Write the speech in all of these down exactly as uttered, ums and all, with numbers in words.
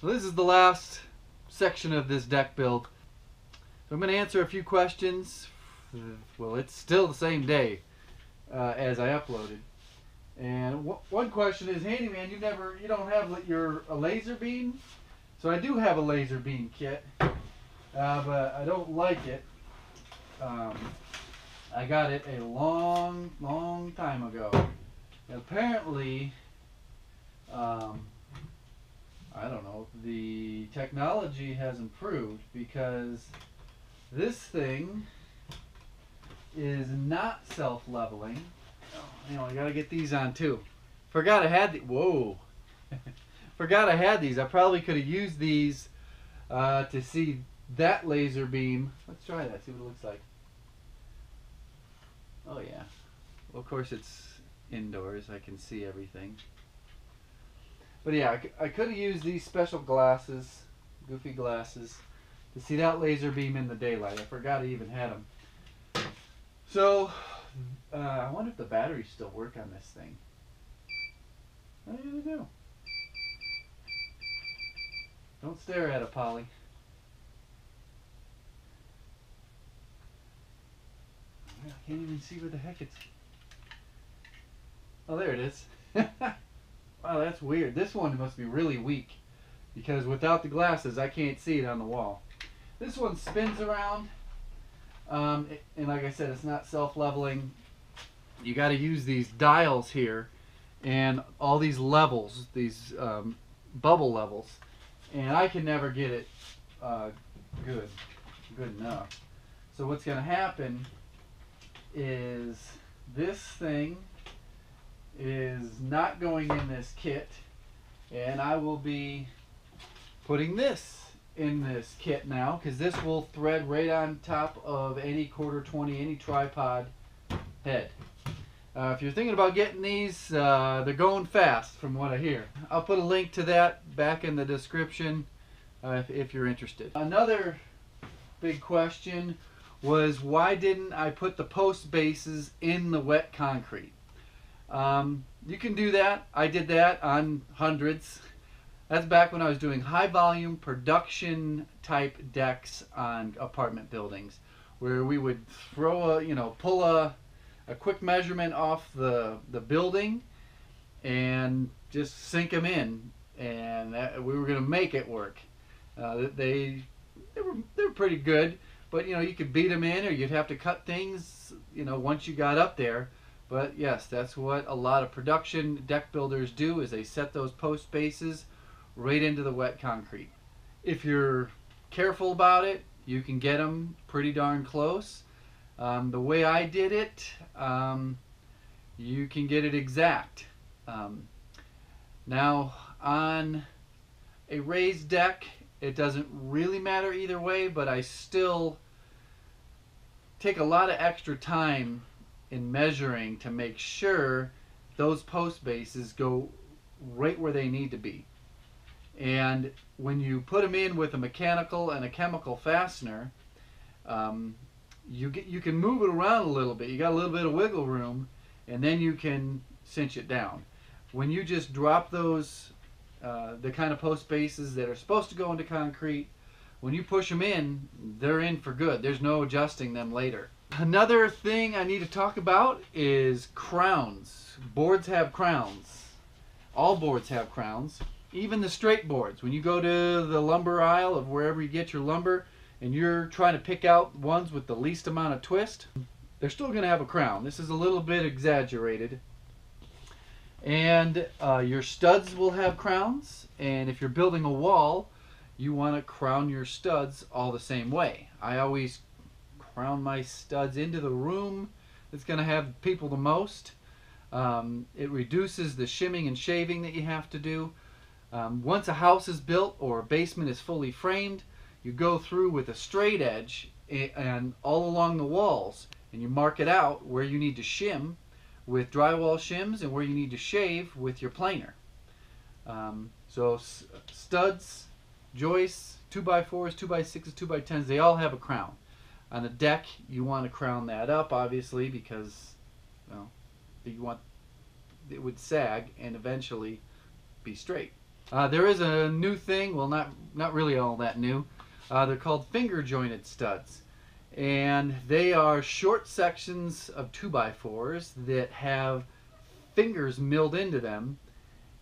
So this is the last section of this deck build. So I'm going to answer a few questions. Well, it's still the same day uh, as I uploaded. And one question is, Handyman, you never, you don't have your a laser beam? So I do have a laser beam kit, uh, but I don't like it. Um, I got it a long, long time ago. And apparently, um, I don't know, the technology has improved, because this thing is not self-leveling. You know, I gotta get these on too. Forgot I had the whoa. Forgot I had these. I probably could have used these uh, to see that laser beam. Let's try that. See what it looks like. Oh yeah. Well, of course it's indoors. I can see everything. But yeah, I, I could have used these special glasses, goofy glasses, to see that laser beam in the daylight. I forgot I even had them. So. Uh, I wonder if the batteries still work on this thing. What are you gonna do? Don't stare at it, Polly. I can't even see where the heck it's... Oh, there it is. Wow, that's weird. This one must be really weak, because without the glasses, I can't see it on the wall. This one spins around. Um, it, and like I said, it's not self-leveling. You got to use these dials here and all these levels, these um, bubble levels, and I can never get it uh, good good enough. So what's gonna happen is this thing is not going in this kit, and I will be putting this in this kit now, because this will thread right on top of any quarter twenty, any tripod head. Uh, if you're thinking about getting these, uh, they're going fast from what I hear. I'll put a link to that back in the description uh, if, if you're interested. Another big question was, why didn't I put the post bases in the wet concrete? Um, you can do that. I did that on hundreds. That's back when I was doing high volume production type decks on apartment buildings, where we would throw a, you know, pull a a quick measurement off the, the building and just sink them in, and that, we were going to make it work. Uh, they, they, were, they were pretty good, but you know, you could beat them in, or you'd have to cut things, you know, once you got up there. But yes, that's what a lot of production deck builders do, is they set those post bases right into the wet concrete. If you're careful about it, you can get them pretty darn close. Um, the way I did it, um, you can get it exact. Um, now, on a raised deck, it doesn't really matter either way, but I still take a lot of extra time in measuring to make sure those post bases go right where they need to be. And when you put them in with a mechanical and a chemical fastener, um, You get, you can move it around a little bit. You got a little bit of wiggle room, and then you can cinch it down. When you just drop those, uh, the kind of post bases that are supposed to go into concrete, when you push them in, they're in for good. There's no adjusting them later. Another thing I need to talk about is crowns. Boards have crowns. All boards have crowns. Even the straight boards. When you go to the lumber aisle of wherever you get your lumber, and you're trying to pick out ones with the least amount of twist, they're still going to have a crown. This is a little bit exaggerated. And uh, your studs will have crowns, and if you're building a wall, you want to crown your studs all the same way. I always crown my studs into the room that's going to have people the most. Um, it reduces the shimming and shaving that you have to do. Um, once a house is built or a basement is fully framed, you go through with a straight edge and all along the walls, and you mark it out where you need to shim with drywall shims and where you need to shave with your planer. Um, so studs, joists, two by fours, two by sixes, two by tens, they all have a crown. On a deck, you want to crown that up, obviously, because, well, you want, it would sag and eventually be straight. Uh, there is a new thing, well not, not really all that new. Uh, they're called finger jointed studs, and they are short sections of two by fours that have fingers milled into them,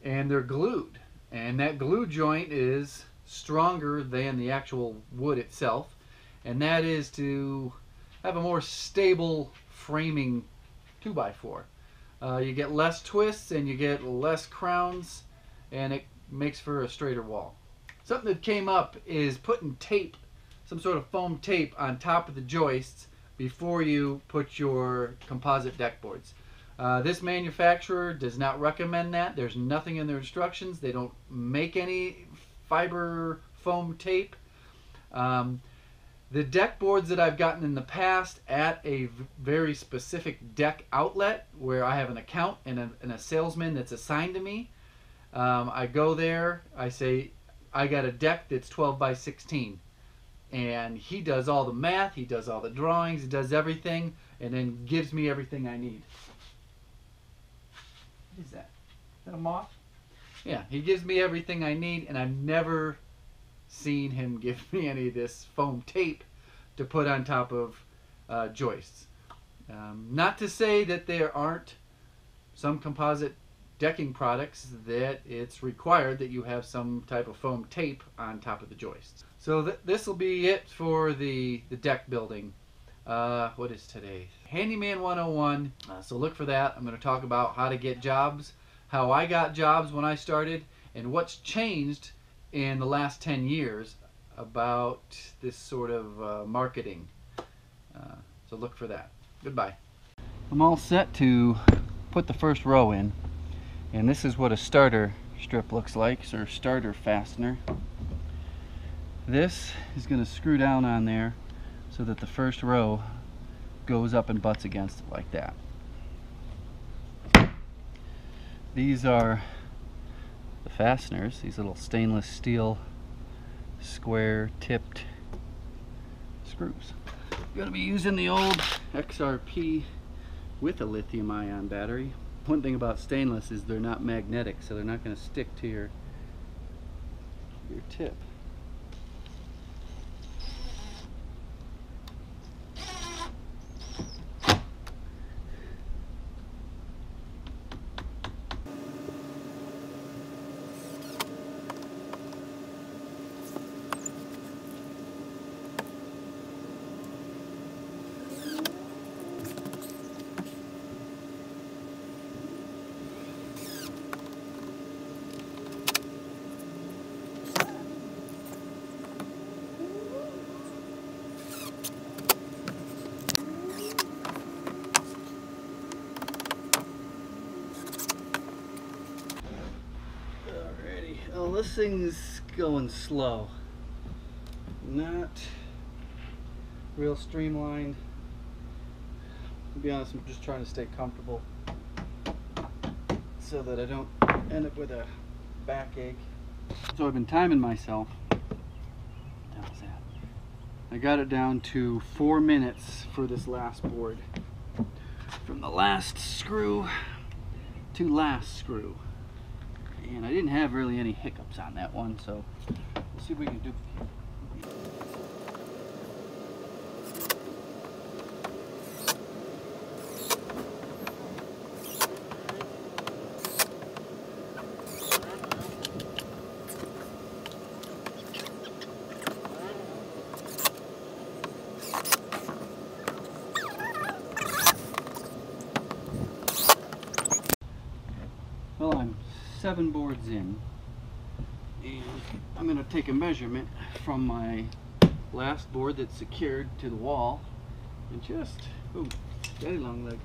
and they're glued, and that glue joint is stronger than the actual wood itself, and that is to have a more stable framing two by four. Uh, you get less twists and you get less crowns, and it makes for a straighter wall. Something that came up is putting tape, some sort of foam tape, on top of the joists before you put your composite deck boards. Uh, this manufacturer does not recommend that. There's nothing in their instructions. They don't make any fiber foam tape. Um, the deck boards that I've gotten in the past at a very specific deck outlet where I have an account and a, and a salesman that's assigned to me, um, I go there, I say, I got a deck that's twelve by sixteen. And he does all the math, he does all the drawings, he does everything, and then gives me everything I need. What is that? Is that a moth? Yeah, he gives me everything I need, and I've never seen him give me any of this foam tape to put on top of uh, joists. Um, not to say that there aren't some composite decking products that it's required that you have some type of foam tape on top of the joists. So th this will be it for the, the deck building. Uh, what is today? Handyman one oh one. Uh, so look for that. I'm going to talk about how to get jobs, how I got jobs when I started, and what's changed in the last ten years about this sort of uh, marketing. Uh, so look for that. Goodbye. I'm all set to put the first row in. And this is what a starter strip looks like, or starter fastener. This is going to screw down on there so that the first row goes up and butts against it like that. These are the fasteners, these little stainless steel square tipped screws. I'm going to be using the old X R P with a lithium ion battery. One thing about stainless is they're not magnetic, so they're not going to stick to your your tip. This thing's going slow, not real streamlined. To be honest, I'm just trying to stay comfortable so that I don't end up with a backache. So I've been timing myself. That was that. I got it down to four minutes for this last board. From the last screw to last screw. And I didn't have really any hiccups on that one, so we'll see if we can do it. Seven boards in, and I'm going to take a measurement from my last board that's secured to the wall, and just, oh, daddy long leg,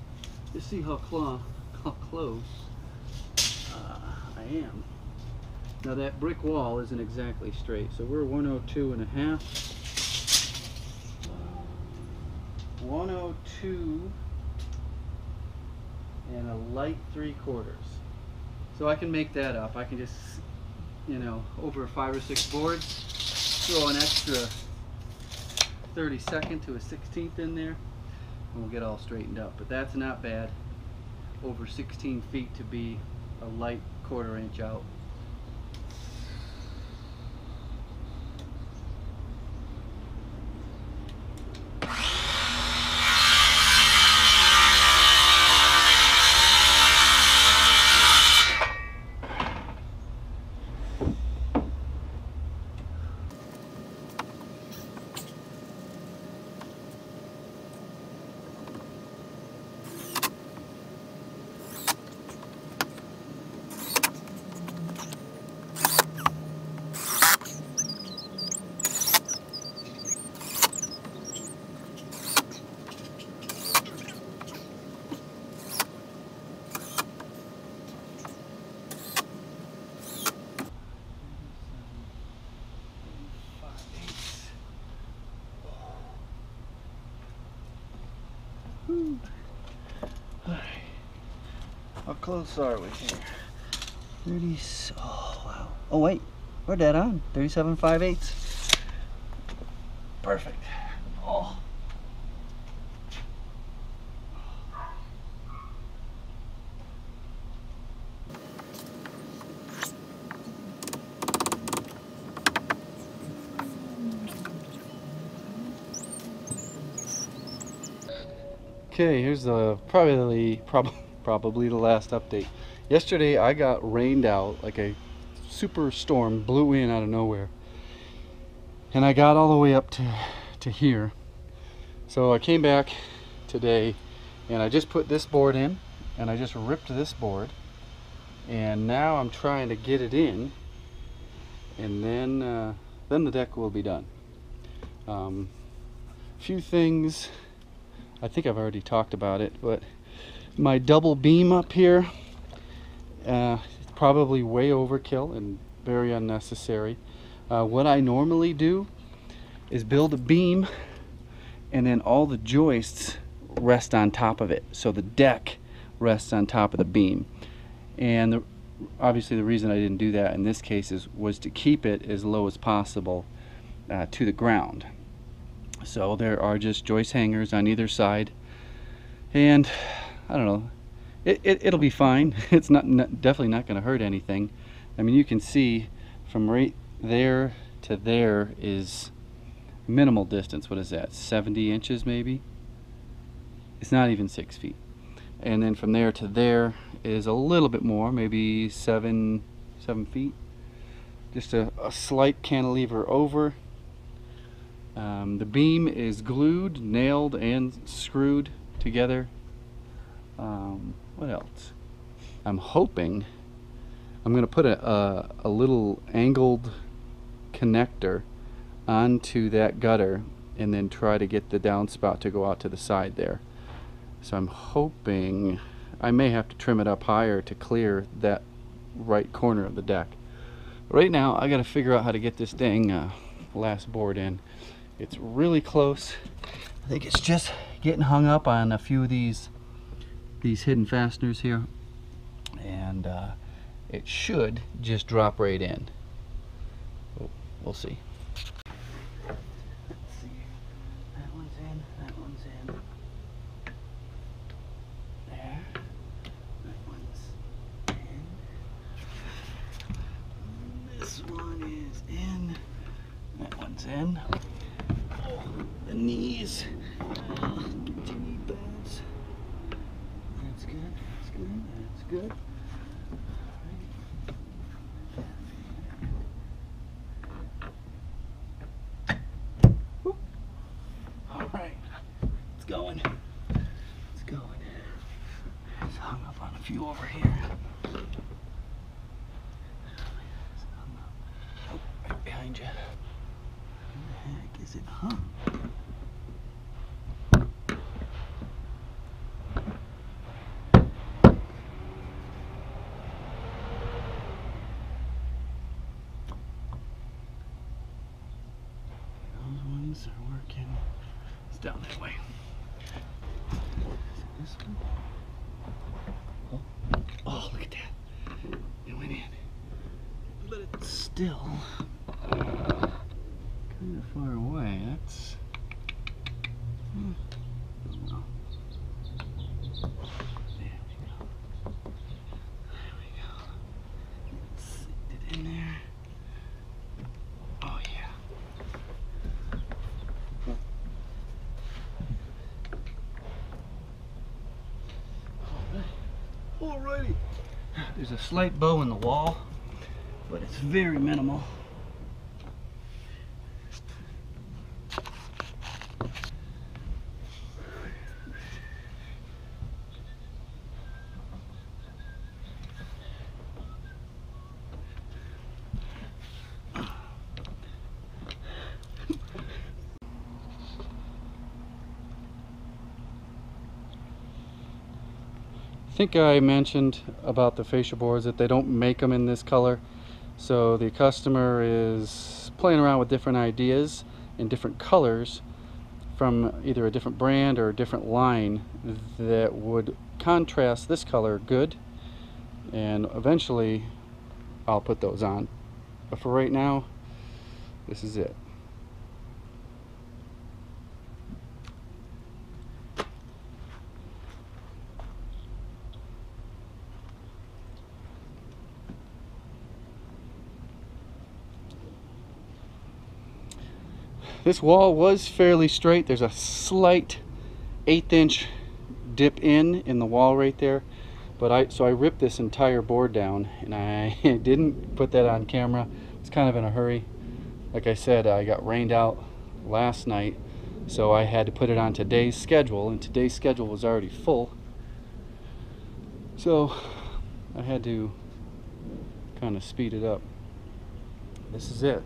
just see how, claw, how close uh, I am. Now that brick wall isn't exactly straight, so we're one oh two and a half. one oh two and a light three quarters. So I can make that up. I can just, you know, over five or six boards, throw an extra thirty-second to a sixteenth in there, and we'll get all straightened up. But that's not bad. Over sixteen feet to be a light quarter inch out. close are we here? thirty, oh wow. Oh wait, we're dead on. thirty-seven five eighths. Perfect. Oh. Okay, here's the probably probably probably the last update. Yesterday I got rained out, like a super storm blew in out of nowhere, and I got all the way up to to here. So I came back today and I just put this board in, and I just ripped this board, and now I'm trying to get it in, and then uh, then the deck will be done. Um, few things. I think I've already talked about it, but my double beam up here, uh, it's probably way overkill and very unnecessary. Uh, what I normally do is build a beam and then all the joists rest on top of it. So the deck rests on top of the beam. And the, obviously the reason I didn't do that in this case is, was to keep it as low as possible uh, to the ground. So there are just joist hangers on either side, and I don't know, it, it, it'll be fine. It's not, not definitely not going to hurt anything. I mean, you can see from right there to there is minimal distance. What is that, seventy inches maybe? It's not even six feet. And then from there to there is a little bit more, maybe seven seven feet, just a, a slight cantilever over. Um, the beam is glued, nailed, and screwed together. Um, what else? I'm hoping I'm going to put a, a, a little angled connector onto that gutter and then try to get the downspout to go out to the side there. So I'm hoping I may have to trim it up higher to clear that right corner of the deck. Right now, I got to figure out how to get this dang uh, last board in. It's really close. I think it's just getting hung up on a few of these these hidden fasteners here, and uh, it should just drop right in. Oh, we'll see. Let's see. That one's in. That one's in. There. That one's in. This one is in. That one's in. Knees. Uh, T-bones. That's good. That's good. That's good. All right. All right. It's going. It's going. It's hung up on a few over here. It's hung up. Oh, right behind you. Where the heck is it hung? Are working. It's down that way. Is it this one? Oh. Oh, look at that. It went in. But it's still kind of far away. That's. Hmm. Alrighty. There's a slight bow in the wall, but it's very minimal. I think I mentioned about the fascia boards that they don't make them in this color, so the customer is playing around with different ideas in different colors from either a different brand or a different line that would contrast this color good and eventually I'll put those on, but for right now this is it. This wall was fairly straight. There's a slight eighth inch dip in in the wall right there, but I so I ripped this entire board down, and I didn't put that on camera. It's kind of in a hurry. Like I said, I got rained out last night, so I had to put it on today's schedule, and today's schedule was already full, so I had to kind of speed it up. This is it.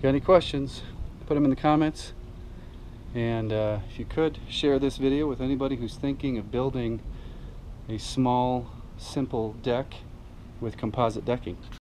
Got any questions, put them in the comments, and uh, if you could share this video with anybody who's thinking of building a small, simple deck with composite decking.